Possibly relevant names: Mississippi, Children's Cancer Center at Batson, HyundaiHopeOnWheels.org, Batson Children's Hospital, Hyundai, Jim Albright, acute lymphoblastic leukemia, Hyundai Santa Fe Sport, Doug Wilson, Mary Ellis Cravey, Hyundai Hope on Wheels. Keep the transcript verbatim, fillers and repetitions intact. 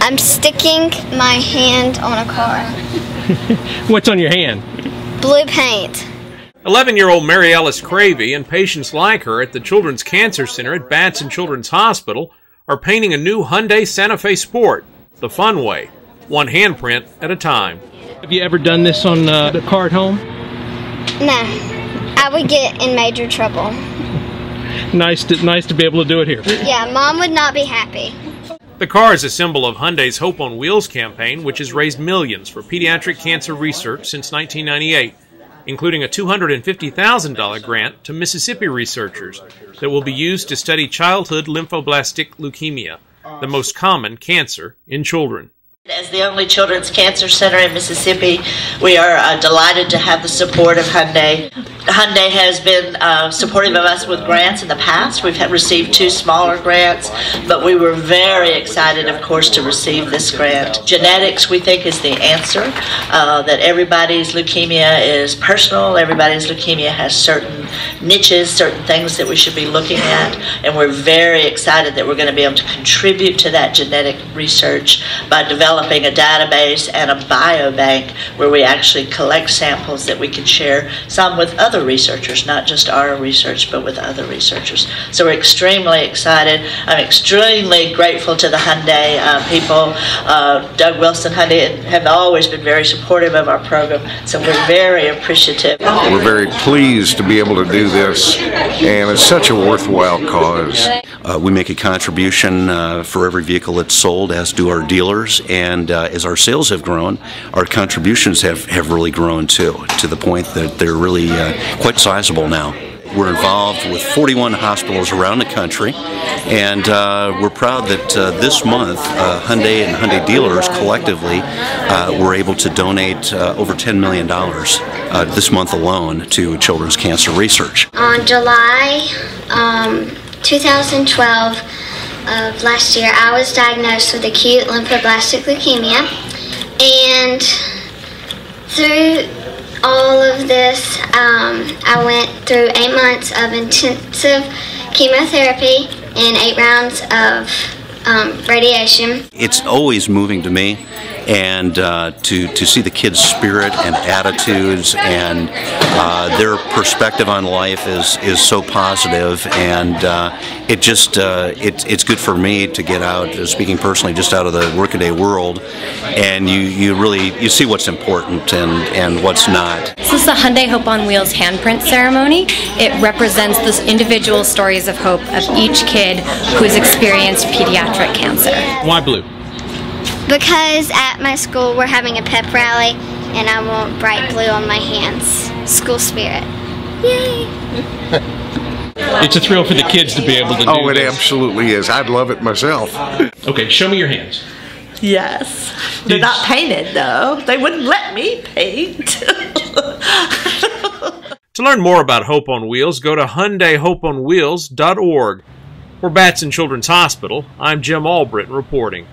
I'm sticking my hand on a car. What's on your hand? Blue paint. eleven-year-old Mary Ellis Cravey and patients like her at the Children's Cancer Center at Batson Children's Hospital are painting a new Hyundai Santa Fe Sport the fun way, one handprint at a time. Have you ever done this on uh, the car at home? No, I would get in major trouble. Nice to, nice to be able to do it here. Yeah, Mom would not be happy. The car is a symbol of Hyundai's Hope on Wheels campaign, which has raised millions for pediatric cancer research since nineteen ninety-eight, including a two hundred fifty thousand dollar grant to Mississippi researchers that will be used to study childhood lymphoblastic leukemia, the most common cancer in children. As the only Children's Cancer Center in Mississippi, we are uh, delighted to have the support of Hyundai. Hyundai has been uh, supportive of us with grants in the past. We've had received two smaller grants, but we were very excited, of course, to receive this grant. Genetics, we think, is the answer, uh, that everybody's leukemia is personal, everybody's leukemia has certain niches, certain things that we should be looking at, and we're very excited that we're going to be able to contribute to that genetic research by developing Developing a database and a biobank where we actually collect samples that we can share, some with other researchers, not just our research, but with other researchers. So we're extremely excited. I'm extremely grateful to the Hyundai uh, people. Uh, Doug Wilson, Hyundai have always been very supportive of our program, so we're very appreciative. We're very pleased to be able to do this, and it's such a worthwhile cause. Uh, we make a contribution uh, for every vehicle that's sold, as do our dealers, and uh, as our sales have grown, our contributions have, have really grown too, to the point that they're really uh, quite sizable now. We're involved with forty-one hospitals around the country, and uh, we're proud that uh, this month uh, Hyundai and Hyundai dealers collectively uh, were able to donate uh, over ten million dollars uh, this month alone to Children's Cancer Research. On July um two thousand twelve of last year, I was diagnosed with acute lymphoblastic leukemia, and through all of this, um, I went through eight months of intensive chemotherapy and eight rounds of um, radiation. It's always moving to me, and uh, to, to see the kids' spirit and attitudes and uh, their perspective on life is, is so positive, and uh, it just, uh, it, it's good for me to get out, speaking personally, just out of the workaday world, and you, you really, you see what's important and, and what's not. This is the Hyundai Hope on Wheels handprint ceremony. It represents the individual stories of hope of each kid who has experienced pediatric cancer. Why blue? Because at my school we're having a pep rally, and I want bright blue on my hands. School spirit. Yay! It's a thrill for the kids to be able to do Oh, it this. Absolutely is. I'd love it myself. Okay, show me your hands. Yes. They're not painted, though. They wouldn't let me paint. To learn more about Hope on Wheels, go to Hyundai Hope On Wheels dot org. For Batson Children's Hospital, I'm Jim Albright reporting.